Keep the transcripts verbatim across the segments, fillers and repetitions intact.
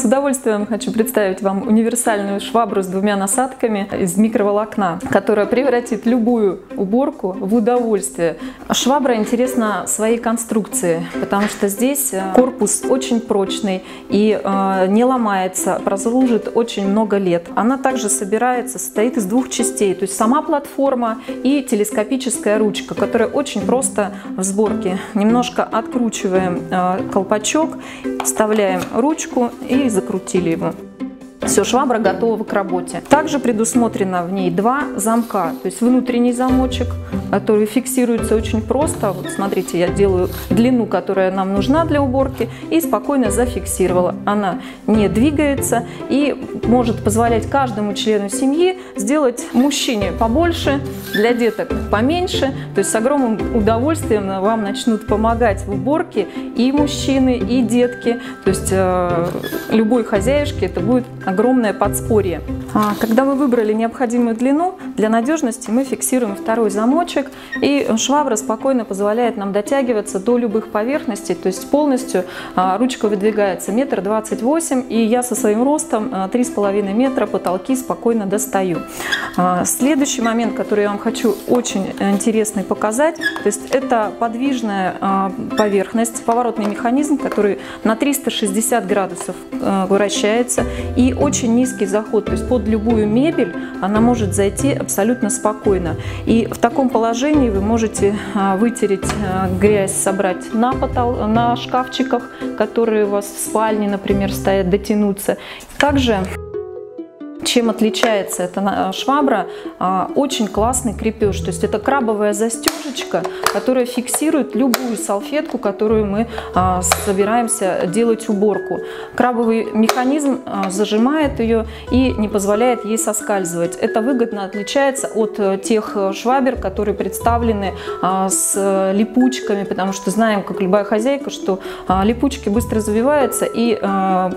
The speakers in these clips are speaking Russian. С удовольствием хочу представить вам универсальную швабру с двумя насадками из микроволокна, которая превратит любую уборку в удовольствие. Швабра интересна своей конструкцией, потому что здесь корпус очень прочный и э, не ломается, прослужит очень много лет. Она также собирается, состоит из двух частей, то есть сама платформа и телескопическая ручка, которая очень просто в сборке. Немножко откручиваем э, колпачок, вставляем ручку и закрутили его. Все, швабра готова к работе. Также предусмотрено в ней два замка, то есть внутренний замочек, который фиксируется очень просто. Вот смотрите, я делаю длину, которая нам нужна для уборки, и спокойно зафиксировала. Она не двигается и может позволять каждому члену семьи сделать мужчине побольше, для деток поменьше. То есть с огромным удовольствием вам начнут помогать в уборке и мужчины, и детки. То есть э, любой хозяюшке это будет огромное подспорье. А когда мы выбрали необходимую длину, для надежности мы фиксируем второй замочек, и швабра спокойно позволяет нам дотягиваться до любых поверхностей, то есть полностью а, ручка выдвигается метр двадцать восемь, и я со своим ростом три с половиной метра потолки спокойно достаю. А, следующий момент, который я вам хочу очень интересный показать, то есть это подвижная а, поверхность, поворотный механизм, который на триста шестьдесят градусов а, вращается, и очень низкий заход, то есть под любую мебель она может зайти абсолютно спокойно. И в таком положении вы можете вытереть грязь, собрать на, потол... на шкафчиках, которые у вас в спальне, например, стоят, дотянуться. Также, чем отличается эта швабра, очень классный крепеж, то есть это крабовая застежечка, которая фиксирует любую салфетку, которую мы собираемся делать уборку. Крабовый механизм зажимает ее и не позволяет ей соскальзывать. Это выгодно отличается от тех швабер, которые представлены с липучками, потому что знаем, как любая хозяйка, что липучки быстро завиваются, и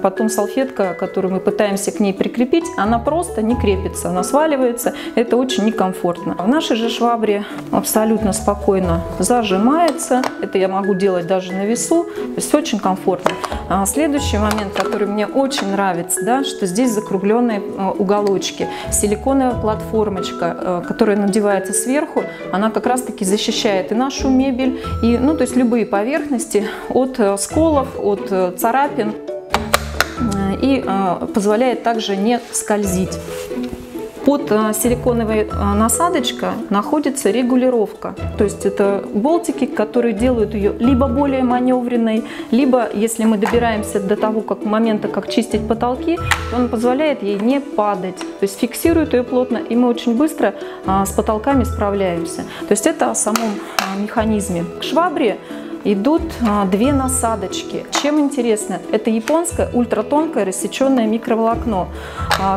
потом салфетка, которую мы пытаемся к ней прикрепить, она Она просто не крепится, она сваливается, это очень некомфортно. В нашей же швабре абсолютно спокойно зажимается, это я могу делать даже на весу, то есть очень комфортно. А следующий момент, который мне очень нравится, да, что здесь закругленные уголочки, силиконовая платформочка, которая надевается сверху, она как раз-таки защищает и нашу мебель, и, ну, то есть любые поверхности от сколов, от царапин. И позволяет также не скользить. Под силиконовой насадочкой находится регулировка, то есть это болтики, которые делают ее либо более маневренной, либо, если мы добираемся до того как, момента, как чистить потолки, он позволяет ей не падать, то есть фиксирует ее плотно, и мы очень быстро с потолками справляемся. То есть это о самом механизме. К швабре идут две насадочки. Чем интересно? Это японское ультратонкое рассеченное микроволокно,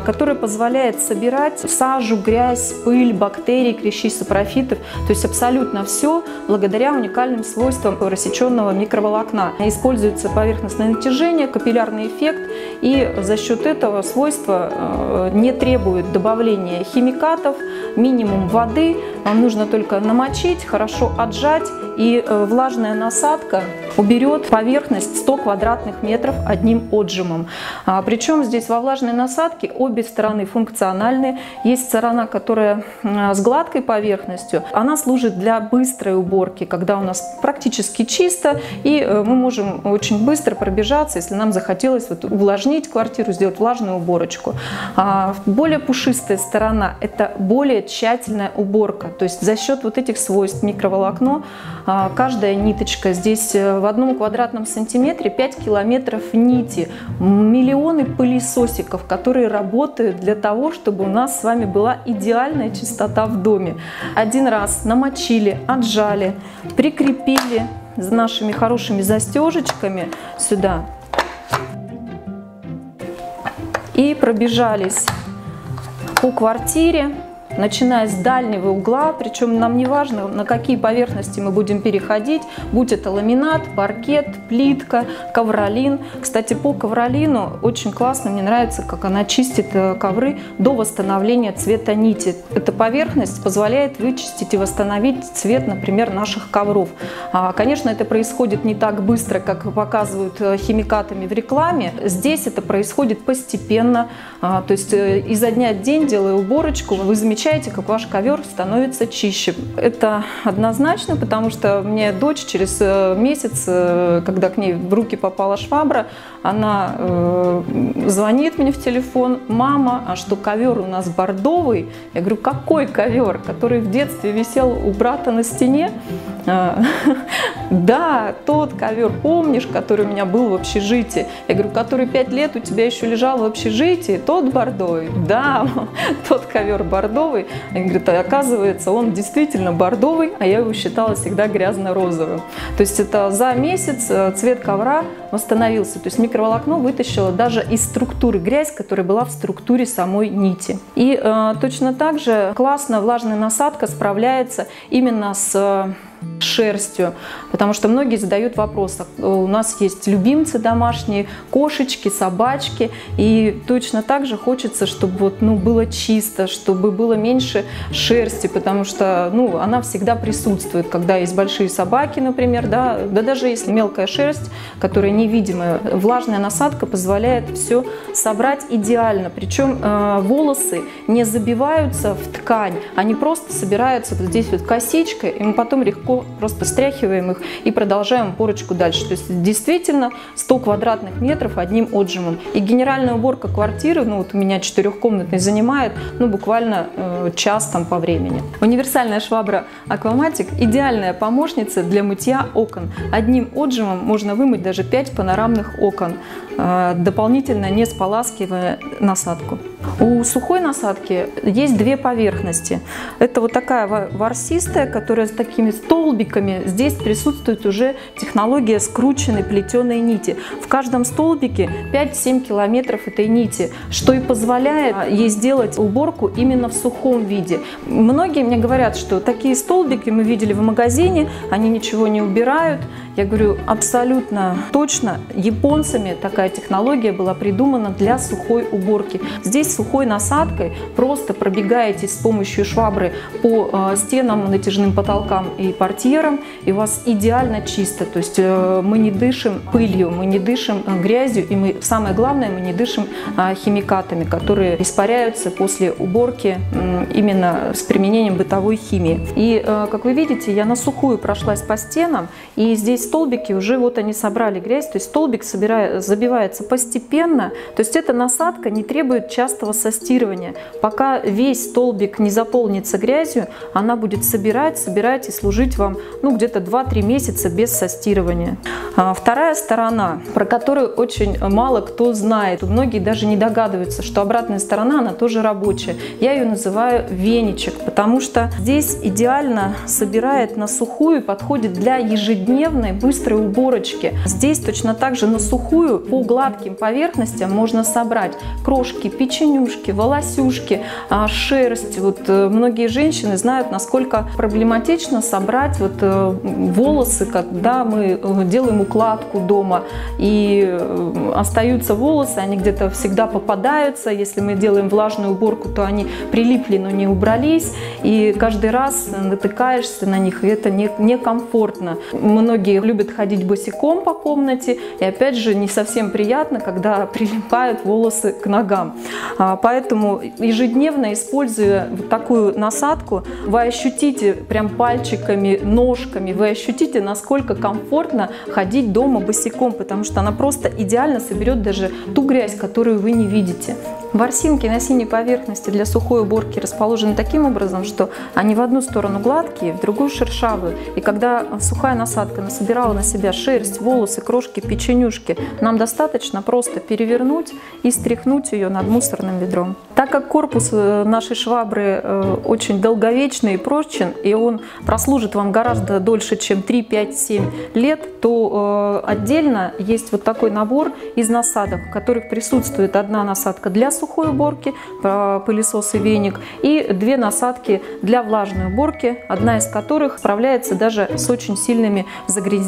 которое позволяет собирать сажу, грязь, пыль, бактерии, клещи, сапрофитов, то есть абсолютно все благодаря уникальным свойствам рассеченного микроволокна. Используется поверхностное натяжение, капиллярный эффект, и за счет этого свойства не требует добавления химикатов, минимум воды, вам нужно только намочить, хорошо отжать, и влажная насадка уберет поверхность сто квадратных метров одним отжимом. А, причем здесь во влажной насадке обе стороны функциональны. Есть сторона, которая с гладкой поверхностью, она служит для быстрой уборки, когда у нас практически чисто, и мы можем очень быстро пробежаться, если нам захотелось вот увлажнить квартиру, сделать влажную уборочку. А, более пушистая сторона – это более тщательная уборка, то есть за счет вот этих свойств микроволокно каждая ниточка, здесь в одном квадратном сантиметре пять километров нити, миллионы пылесосиков, которые работают для того, чтобы у нас с вами была идеальная чистота в доме. Один раз намочили, отжали, прикрепили с нашими хорошими застежечками сюда и пробежались по квартире. начиная с дальнего угла, причем нам не важно, на какие поверхности мы будем переходить, будь это ламинат, паркет, плитка, ковролин. Кстати, по ковролину очень классно, мне нравится, как она чистит ковры до восстановления цвета нити. Эта поверхность позволяет вычистить и восстановить цвет, например, наших ковров. Конечно, это происходит не так быстро, как показывают химикатами в рекламе. Здесь это происходит постепенно, то есть изо дня в день, делая уборочку, вы замечаете, как ваш ковер становится чище. Это однозначно, потому что мне дочь через месяц, когда к ней в руки попала швабра, она звонит мне в телефон: мама, а что ковер у нас бордовый? Я говорю: какой ковер, который в детстве висел у брата на стене? Да, тот ковер, помнишь, который у меня был в общежитии? Я говорю: который пять лет у тебя еще лежал в общежитии, тот бордовый? Да, тот ковер бордовый. Они говорят: а оказывается, он действительно бордовый, а я его считала всегда грязно-розовым. То есть это за месяц цвет ковра восстановился. То есть микроволокно вытащило даже из структуры грязь, которая была в структуре самой нити. И э, точно так же классно влажная насадка справляется именно с... Э, шерстью, потому что многие задают вопрос: у нас есть любимцы домашние, кошечки, собачки, и точно так же хочется, чтобы вот, ну, было чисто, чтобы было меньше шерсти, потому что, ну, она всегда присутствует, когда есть большие собаки, например, да, да даже если мелкая шерсть, которая невидимая, влажная насадка позволяет все собрать идеально, причем э, волосы не забиваются в ткань, они просто собираются вот здесь вот косичкой, и мы потом легко просто стряхиваем их и продолжаем порочку дальше. То есть действительно сто квадратных метров одним отжимом. И генеральная уборка квартиры, ну вот у меня четырехкомнатной, занимает, ну, буквально э, час там по времени. Универсальная швабра Акваматик – идеальная помощница для мытья окон. Одним отжимом можно вымыть даже пять панорамных окон, э, дополнительно не споласкивая насадку. У сухой насадки есть две поверхности. Это вот такая ворсистая, которая с такими столбиками. Здесь присутствует уже технология скрученной плетеной нити. В каждом столбике пять-семь километров этой нити, что и позволяет ей сделать уборку именно в сухом виде. Многие мне говорят, что такие столбики мы видели в магазине, они ничего не убирают. Я говорю: абсолютно точно, японцами такая технология была придумана для сухой уборки. Здесь сухой насадкой просто пробегаетесь с помощью швабры по стенам, натяжным потолкам и портьерам, и у вас идеально чисто. То есть мы не дышим пылью, мы не дышим грязью, и мы, самое главное, мы не дышим химикатами, которые испаряются после уборки именно с применением бытовой химии. И, как вы видите, я на сухую прошлась по стенам, и здесь столбики уже вот они собрали грязь, то есть столбик собирает, забивается постепенно, то есть эта насадка не требует частого состирывания. Пока весь столбик не заполнится грязью, она будет собирать, собирать и служить вам, ну, где-то два-три месяца без состирывания. А вторая сторона, про которую очень мало кто знает, многие даже не догадываются, что обратная сторона, она тоже рабочая. Я ее называю веничек, потому что здесь идеально собирает на сухую, подходит для ежедневной быстрой уборочки. Здесь точно так же на сухую по гладким поверхностям можно собрать крошки, печенюшки, волосюшки, шерсть. Вот многие женщины знают, насколько проблематично собрать вот волосы, когда мы делаем укладку дома, и остаются волосы, они где-то всегда попадаются. Если мы делаем влажную уборку, то они прилипли, но не убрались, и каждый раз натыкаешься на них, и это некомфортно. Многие любят ходить босиком по комнате, и опять же не совсем приятно, когда прилипают волосы к ногам. Поэтому ежедневно, используя вот такую насадку, вы ощутите прям пальчиками, ножками, вы ощутите, насколько комфортно ходить дома босиком, потому что она просто идеально соберет даже ту грязь, которую вы не видите. Ворсинки на синей поверхности для сухой уборки расположены таким образом, что они в одну сторону гладкие, в другую шершавую. И когда сухая насадка насобирает стирала на себя шерсть, волосы, крошки, печенюшки. Нам достаточно просто перевернуть и стряхнуть ее над мусорным ведром. Так как корпус нашей швабры очень долговечный и прочен, и он прослужит вам гораздо дольше, чем три, пять, семь лет, то отдельно есть вот такой набор из насадок, в которых присутствует одна насадка для сухой уборки, пылесос и веник, и две насадки для влажной уборки, одна из которых справляется даже с очень сильными загрязнениями.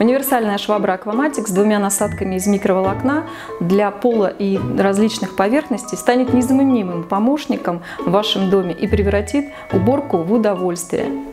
Универсальная швабра AQUAMATIC с двумя насадками из микроволокна для пола и различных поверхностей станет незаменимым помощником в вашем доме и превратит уборку в удовольствие.